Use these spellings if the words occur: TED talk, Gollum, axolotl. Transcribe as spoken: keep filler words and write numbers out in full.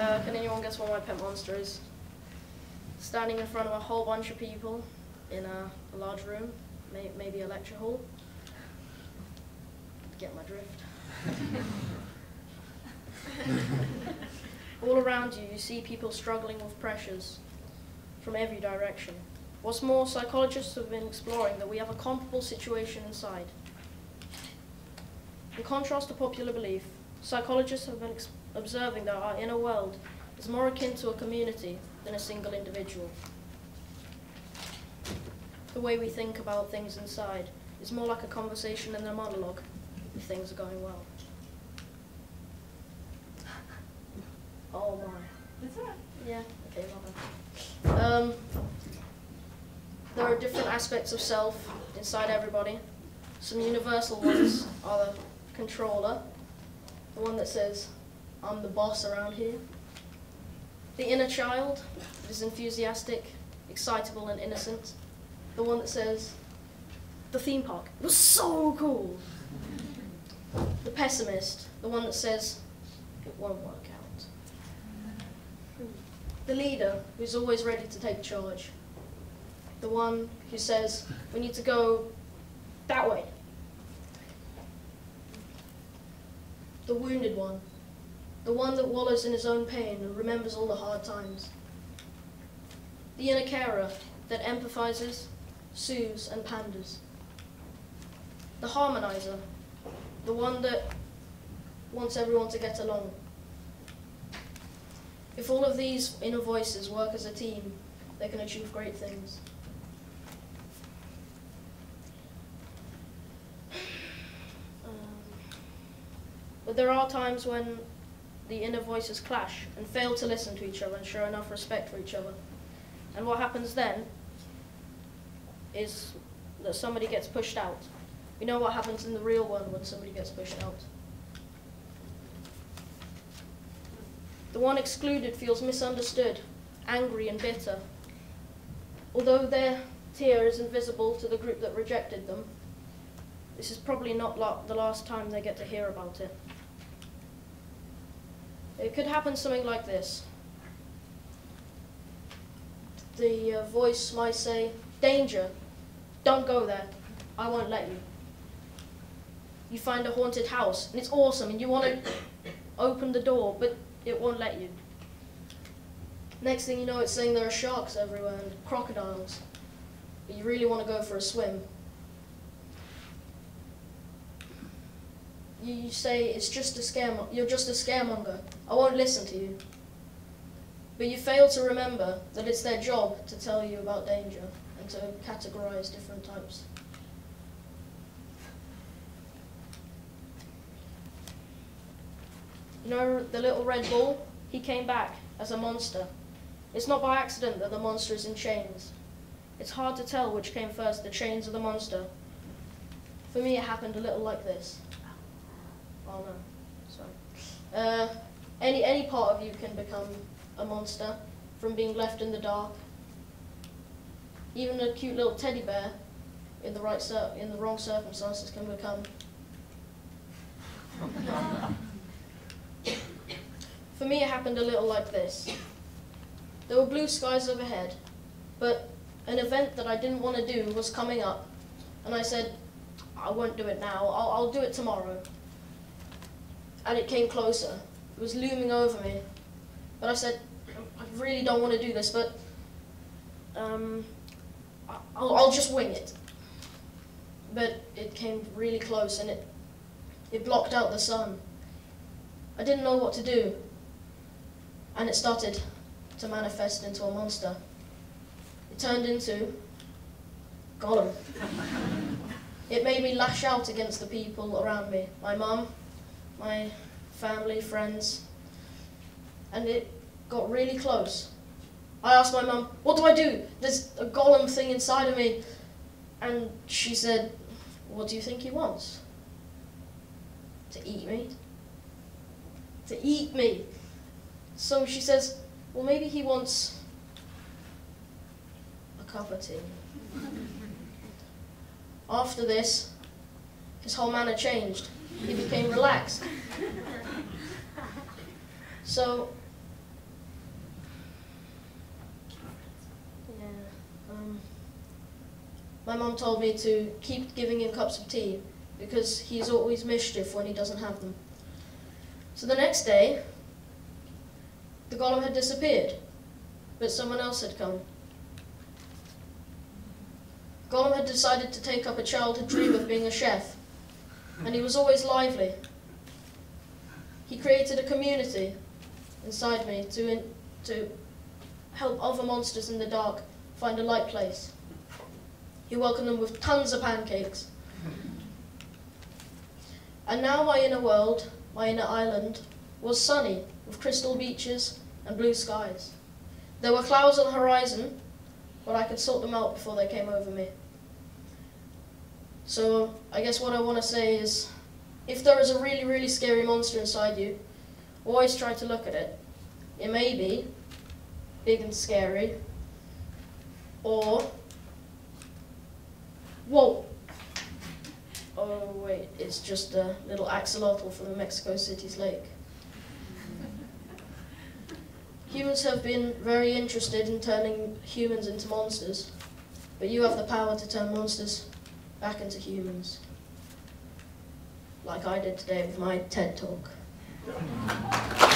Uh, can anyone guess what my pet monster is? Standing in front of a whole bunch of people in a, a large room, may, maybe a lecture hall. Get my drift. All around you, you see people struggling with pressures from every direction. What's more, psychologists have been exploring that we have a comparable situation inside. In contrast to popular belief, psychologists have been observing that our inner world is more akin to a community than a single individual. The way we think about things inside is more like a conversation than a monologue if things are going well. Oh my. Is that? Yeah, okay, well done. Um, There are different aspects of self inside everybody. Some universal ones are the controller, the one that says, I'm the boss around here. The inner child, that is enthusiastic, excitable, and innocent. The one that says, the theme park, it was so cool. The pessimist, the one that says, it won't work out. The leader, who's always ready to take charge. The one who says, we need to go that way. The wounded one. The one that wallows in his own pain and remembers all the hard times. The inner carer that empathizes, soothes, and panders. The harmonizer. The one that wants everyone to get along. If all of these inner voices work as a team, they can achieve great things. But there are times when the inner voices clash and fail to listen to each other and show enough respect for each other. And what happens then is that somebody gets pushed out. We know what happens in the real world when somebody gets pushed out. The one excluded feels misunderstood, angry and bitter. Although their tear is invisible to the group that rejected them, this is probably not la- the last time they get to hear about it. It could happen something like this. The uh, voice might say, danger, don't go there, I won't let you. You find a haunted house, and it's awesome, and you want to open the door, but it won't let you. Next thing you know, it's saying there are sharks everywhere and crocodiles, but you really want to go for a swim. You say it's just a scarem- you're just a scaremonger, I won't listen to you. But you fail to remember that it's their job to tell you about danger and to categorize different types. You know the little red ball? He came back as a monster. It's not by accident that the monster is in chains. It's hard to tell which came first, the chains or the monster. For me, it happened a little like this. Oh no, sorry. Uh, any, any part of you can become a monster from being left in the dark. Even a cute little teddy bear in the, right cir in the wrong circumstances can become. For me, it happened a little like this. There were blue skies overhead, but an event that I didn't want to do was coming up, and I said, I won't do it now, I'll, I'll do it tomorrow. And it came closer. It was looming over me. But I said, I really don't want to do this, but um, I'll, I'll just wing it. But it came really close, and it, it blocked out the sun. I didn't know what to do, and it started to manifest into a monster. It turned into Gollum. It made me lash out against the people around me, my mum, my family, friends, and it got really close. I asked my mum, what do I do? There's a Gollum thing inside of me. And she said, what do you think he wants? To eat me? To eat me. So she says, well, maybe he wants a cup of tea. After this, his whole manner changed. He became relaxed. So Um, my mum told me to keep giving him cups of tea because he's always mischief when he doesn't have them. So the next day, the Gollum had disappeared, but someone else had come. Gollum had decided to take up a childhood dream of being a chef, and he was always lively. He created a community inside me to, in, to help other monsters in the dark find a light place. He welcomed them with tons of pancakes. And now my inner world, my inner island, was sunny with crystal beaches and blue skies. There were clouds on the horizon, but I could sort them out before they came over me. So I guess what I want to say is, if there is a really, really scary monster inside you, always try to look at it. It may be big and scary, or, whoa, oh wait, it's just a little axolotl from the Mexico City's lake. Humans have been very interested in turning humans into monsters, but you have the power to turn monsters back into humans, like I did today with my TED talk.